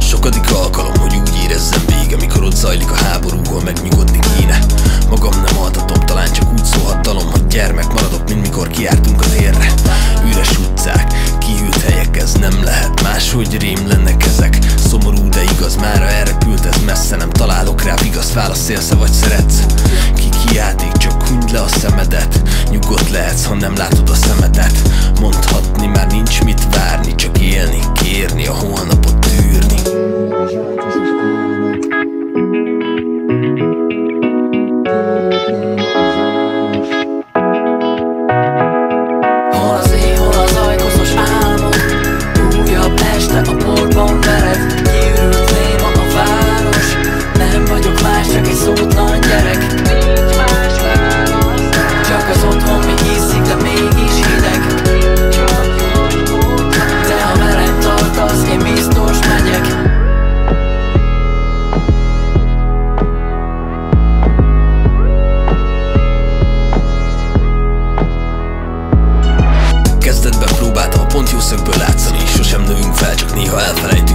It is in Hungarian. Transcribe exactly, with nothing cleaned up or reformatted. Sokadik alkalom, hogy úgy érezzem vége, mikor ott zajlik a háborúból, meg nyugodni kéne. Magam nem adhatom, talán csak úgy szólhattalom, hogy gyermek maradok, mint mikor kijártunk a térre. Üres utcák, kihűlt helyek, ez nem lehet máshogy, rém lennek ezek. Szomorú, de igaz, mára elrepült ez messze, nem találok rá igaz választ, élsz vagy szeretsz. Ki kiáltik, csak hunyd le a szemedet, nyugodt lehetsz, ha nem látod a szemedet. Mondhatni már nincs mit várni, csak élni, kérni, a holnapot tűrni. Hol az éj, hol az ajkoszos álmok, újabb este a porban vered. Kiürült néma a város, nem vagyok más, csak egy szótlan gyerek. Nincs más válasz, csak az otthon még hiszik, de mégis hideg. Kezdetben próbáltam a pont jó szögből látszani, sosem növünk fel, csak néha elfelejt.